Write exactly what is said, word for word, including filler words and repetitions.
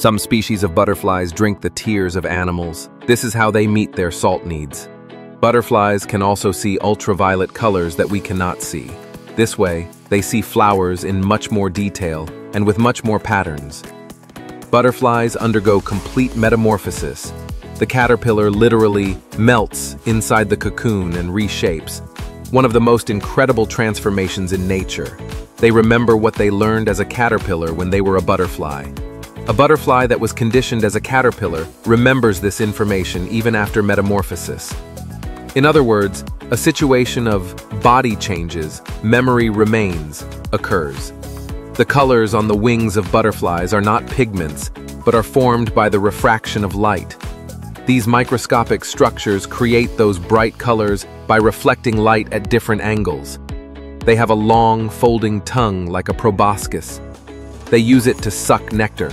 Some species of butterflies drink the tears of animals. This is how they meet their salt needs. Butterflies can also see ultraviolet colors that we cannot see. This way, they see flowers in much more detail and with much more patterns. Butterflies undergo complete metamorphosis. The caterpillar literally melts inside the cocoon and reshapes, one of the most incredible transformations in nature. They remember what they learned as a caterpillar when they were a butterfly. A butterfly that was conditioned as a caterpillar remembers this information even after metamorphosis. In other words, a situation of body changes, memory remains, occurs. The colors on the wings of butterflies are not pigments, but are formed by the refraction of light. These microscopic structures create those bright colors by reflecting light at different angles. They have a long, folding tongue like a proboscis. They use it to suck nectar,